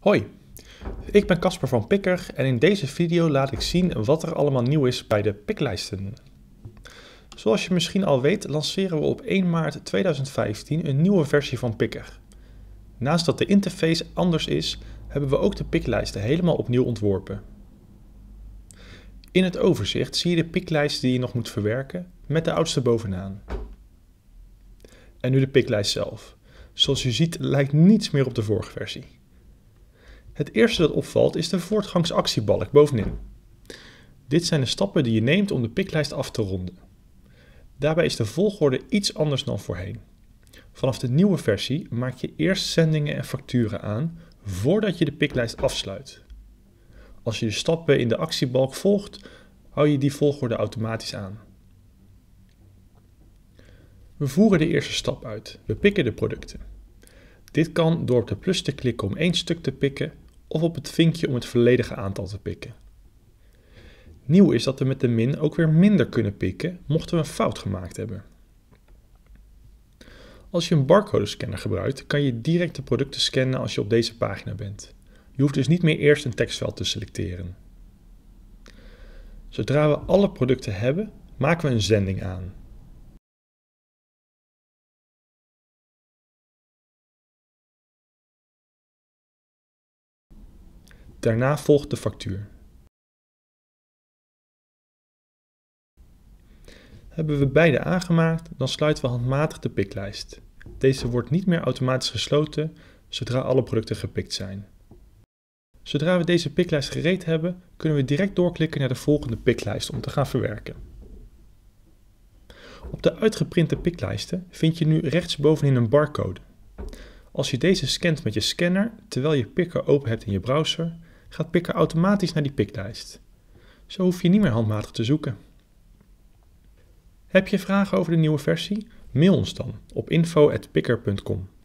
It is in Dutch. Hoi, ik ben Casper van Picqer en in deze video laat ik zien wat er allemaal nieuw is bij de piklijsten. Zoals je misschien al weet lanceren we op 1 maart 2015 een nieuwe versie van Picqer. Naast dat de interface anders is, hebben we ook de piklijsten helemaal opnieuw ontworpen. In het overzicht zie je de piklijst die je nog moet verwerken met de oudste bovenaan. En nu de piklijst zelf. Zoals je ziet lijkt niets meer op de vorige versie. Het eerste dat opvalt is de voortgangsactiebalk bovenin. Dit zijn de stappen die je neemt om de piklijst af te ronden. Daarbij is de volgorde iets anders dan voorheen. Vanaf de nieuwe versie maak je eerst zendingen en facturen aan voordat je de piklijst afsluit. Als je de stappen in de actiebalk volgt, hou je die volgorde automatisch aan. We voeren de eerste stap uit. We pikken de producten. Dit kan door op de plus te klikken om één stuk te pikken of op het vinkje om het volledige aantal te pikken. Nieuw is dat we met de min ook weer minder kunnen pikken mochten we een fout gemaakt hebben. Als je een barcodescanner gebruikt, kan je direct de producten scannen als je op deze pagina bent. Je hoeft dus niet meer eerst een tekstveld te selecteren. Zodra we alle producten hebben, maken we een zending aan. Daarna volgt de factuur. Hebben we beide aangemaakt, dan sluiten we handmatig de piklijst. Deze wordt niet meer automatisch gesloten zodra alle producten gepikt zijn. Zodra we deze piklijst gereed hebben, kunnen we direct doorklikken naar de volgende piklijst om te gaan verwerken. Op de uitgeprinte piklijsten vind je nu rechtsbovenin een barcode. Als je deze scant met je scanner terwijl je Picqer open hebt in je browser, gaat Picqer automatisch naar die piklijst. Zo hoef je niet meer handmatig te zoeken. Heb je vragen over de nieuwe versie? Mail ons dan op info@picqer.com.